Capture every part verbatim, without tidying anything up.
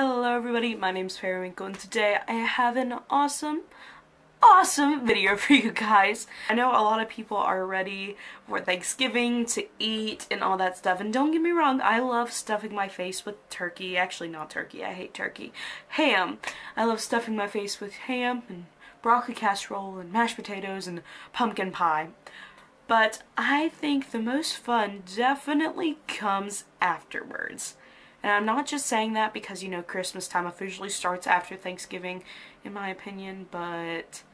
Hello everybody, my name is Perry Winkle and today I have an awesome, awesome video for you guys. I know a lot of people are ready for Thanksgiving to eat and all that stuff, and don't get me wrong, I love stuffing my face with turkey, actually not turkey, I hate turkey, ham. I love stuffing my face with ham and broccoli casserole and mashed potatoes and pumpkin pie. But I think the most fun definitely comes afterwards. And I'm not just saying that because, you know, Christmas time officially starts after Thanksgiving, in my opinion, but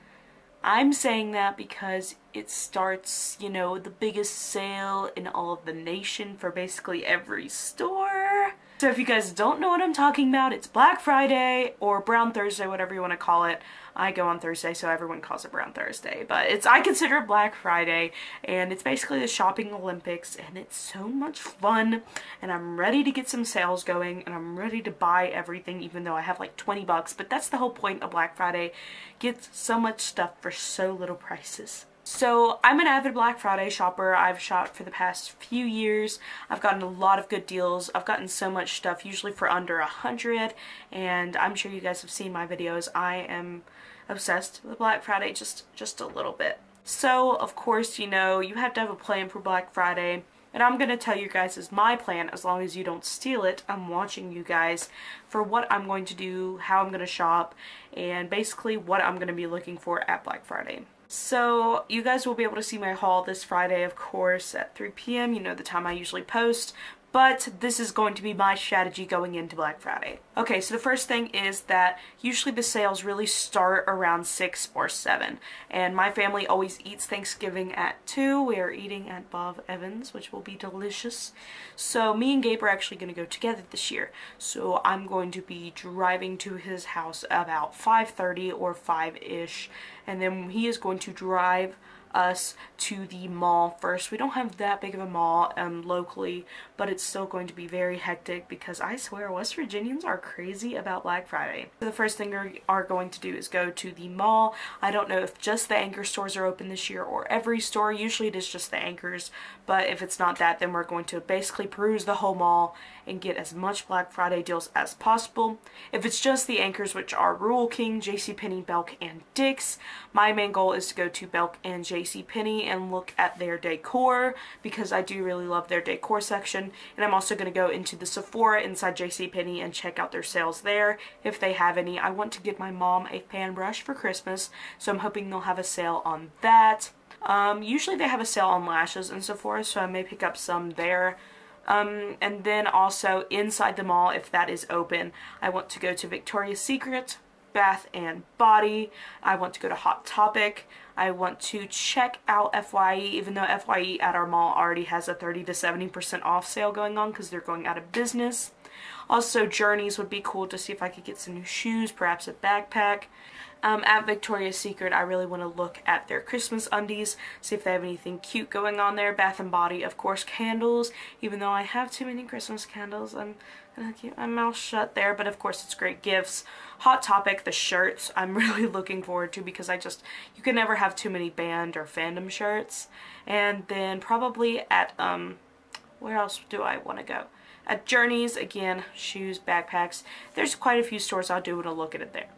I'm saying that because it starts, you know, the biggest sale in all of the nation for basically every store. So if you guys don't know what I'm talking about, it's Black Friday or Brown Thursday, whatever you want to call it. I go on Thursday, so everyone calls it Brown Thursday, but it's I consider it Black Friday, and it's basically the shopping Olympics, and it's so much fun, and I'm ready to get some sales going, and I'm ready to buy everything, even though I have like twenty bucks, but that's the whole point of Black Friday. Get so much stuff for so little prices. So I'm an avid Black Friday shopper. I've shopped for the past few years. I've gotten a lot of good deals. I've gotten so much stuff, usually for under a hundred, and I'm sure you guys have seen my videos. I am obsessed with Black Friday just, just a little bit. So of course, you know, you have to have a plan for Black Friday, and I'm going to tell you guys is my plan, as long as you don't steal it. I'm watching you guys for what I'm going to do, how I'm going to shop, and basically what I'm going to be looking for at Black Friday. So you guys will be able to see my haul this Friday, of course, at three p m, you know, the time I usually post, but this is going to be my strategy going into Black Friday. Okay, so the first thing is that usually the sales really start around six or seven, and my family always eats Thanksgiving at two. We are eating at Bob Evans, which will be delicious. So me and Gabe are actually going to go together this year, so I'm going to be driving to his house about five thirty or five-ish, and then he is going to drive us to the mall first. We don't have that big of a mall um, locally, but it's still going to be very hectic because I swear West Virginians are crazy about Black Friday. So the first thing we are going to do is go to the mall. I don't know if just the Anchor stores are open this year or every store. Usually it is just the Anchors, but if it's not that, then we're going to basically peruse the whole mall and get as much Black Friday deals as possible. If it's just the Anchors, which are Rural King, JCPenney, Belk, and Dix, my main goal is to go to Belk and JCPenney. JCPenney and look at their decor because I do really love their decor section, and I'm also going to go into the Sephora inside JCPenney and check out their sales there if they have any. I want to give my mom a fan brush for Christmas, so I'm hoping they'll have a sale on that. Um, usually they have a sale on lashes in Sephora, so I may pick up some there. Um, and then also inside the mall, if that is open, I want to go to Victoria's Secret, Bath and Body. I want to go to Hot Topic. I want to check out F Y E, even though F Y E at our mall already has a thirty to seventy percent off sale going on because they're going out of business. Also, Journeys would be cool to see if I could get some new shoes, perhaps a backpack. Um, at Victoria's Secret, I really want to look at their Christmas undies, see if they have anything cute going on there. Bath and Body, of course, candles, even though I have too many Christmas candles. I'm gonna keep my mouth shut there, but of course it's great gifts. Hot Topic, the shirts, I'm really looking forward to because I just, you can never have too many band or fandom shirts. And then probably at, um, where else do I want to go? At Journeys, again, shoes, backpacks. There's quite a few stores I'll do when I look at it there.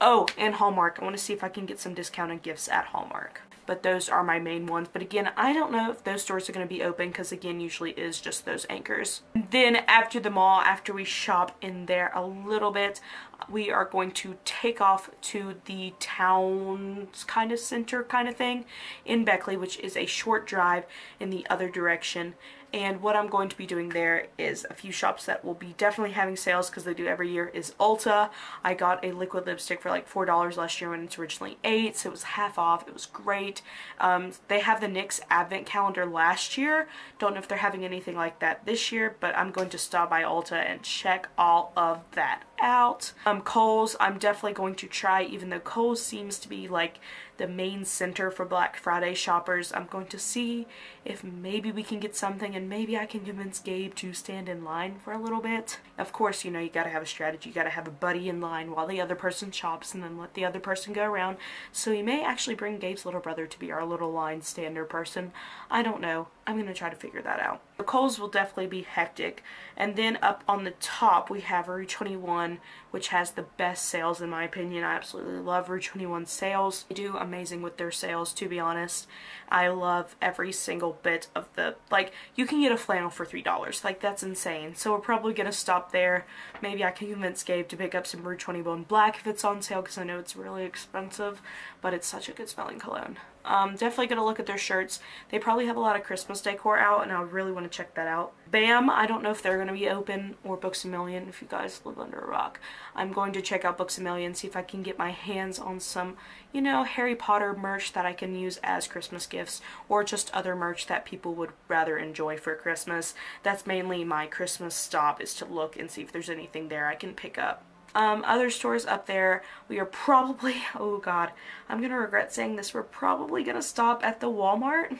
Oh, and Hallmark. I want to see if I can get some discounted gifts at Hallmark. But those are my main ones. But again, I don't know if those stores are going to be open because, again, usually is just those Anchors. Then after the mall, after we shop in there a little bit, we are going to take off to the town kind of center kind of thing in Beckley, which is a short drive in the other direction. And what I'm going to be doing there is a few shops that will be definitely having sales because they do every year is Ulta. I got a liquid lipstick for like four dollars last year when it's originally eight, so it was half off. It was great. Um, they have the NYX advent calendar last year. Don't know if they're having anything like that this year, but I'm going to stop by Ulta and check all of that out. Um, Kohl's, I'm definitely going to try, even though Kohl's seems to be like the main center for Black Friday shoppers. I'm going to see if maybe we can get something and maybe I can convince Gabe to stand in line for a little bit. Of course, you know, you gotta have a strategy. You gotta have a buddy in line while the other person shops and then let the other person go around. So you may actually bring Gabe's little brother to be our little line stander person. I don't know. I'm gonna try to figure that out. Kohl's will definitely be hectic. And then up on the top we have Rue twenty-one, which has the best sales in my opinion. I absolutely love Rue twenty-one sales. They do amazing with their sales, to be honest. I love every single bit of the, like, you can get a flannel for three dollars. Like, that's insane. So we're probably going to stop there. Maybe I can convince Gabe to pick up some Rue twenty-one Black if it's on sale, because I know it's really expensive, but it's such a good smelling cologne. Um, definitely going to look at their shirts. They probably have a lot of Christmas decor out, and I really want to check that out. BAM! I don't know if they're going to be open, or Books A Million if you guys live under a rock. I'm going to check out Books A Million, see if I can get my hands on some, you know, Harry Potter merch that I can use as Christmas gifts, or just other merch that people would rather enjoy for Christmas. That's mainly my Christmas stop, is to look and see if there's anything there I can pick up. Um, other stores up there, we are probably, oh god, I'm going to regret saying this, we're probably going to stop at the Walmart.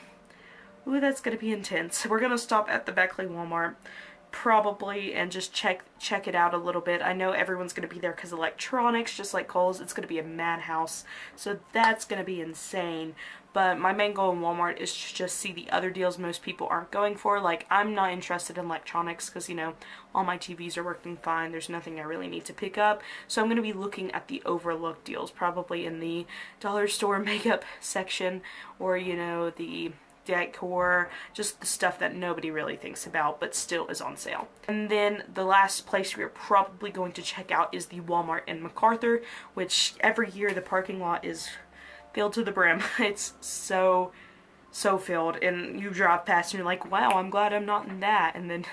Ooh, that's going to be intense. We're going to stop at the Beckley Walmart, probably, and just check check it out a little bit. I know everyone's going to be there because electronics, just like Kohl's, it's going to be a madhouse, so that's going to be insane. But my main goal in Walmart is to just see the other deals most people aren't going for. Like, I'm not interested in electronics because, you know, all my T Vs are working fine. There's nothing I really need to pick up. So I'm going to be looking at the overlooked deals, probably in the dollar store makeup section, or, you know, the decor, just the stuff that nobody really thinks about but still is on sale. And then the last place we're probably going to check out is the Walmart in MacArthur, which every year the parking lot is filled to the brim. It's so, so filled, and you drive past and you're like, wow, I'm glad I'm not in that. And then,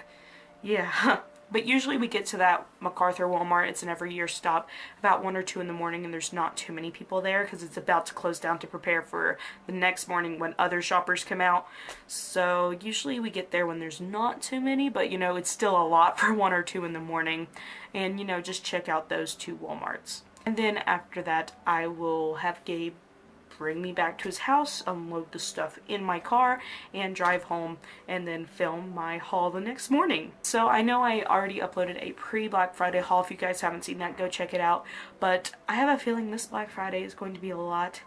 yeah. But usually we get to that MacArthur Walmart, it's an every year stop, about one or two in the morning, and there's not too many people there because it's about to close down to prepare for the next morning when other shoppers come out. So usually we get there when there's not too many, but you know, it's still a lot for one or two in the morning. And you know, just check out those two Walmarts. And then after that, I will have Gabe bring me back to his house, unload the stuff in my car, and drive home, and then film my haul the next morning. So I know I already uploaded a pre-Black Friday haul. If you guys haven't seen that, go check it out. But I have a feeling this Black Friday is going to be a lot,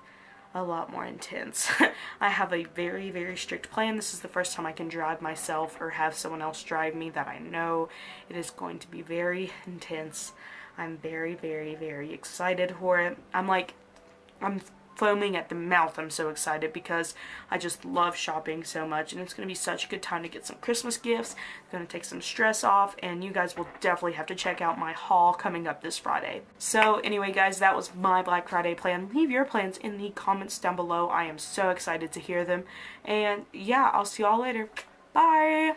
a lot more intense. I have a very, very strict plan. This is the first time I can drive myself or have someone else drive me that I know. It is going to be very intense. I'm very, very, very excited for it. I'm like, I'm foaming at the mouth. I'm so excited because I just love shopping so much, and it's going to be such a good time to get some Christmas gifts. It's going to take some stress off, and you guys will definitely have to check out my haul coming up this Friday. So anyway guys, that was my Black Friday plan. Leave your plans in the comments down below. I am so excited to hear them, and yeah, I'll see y'all later. Bye!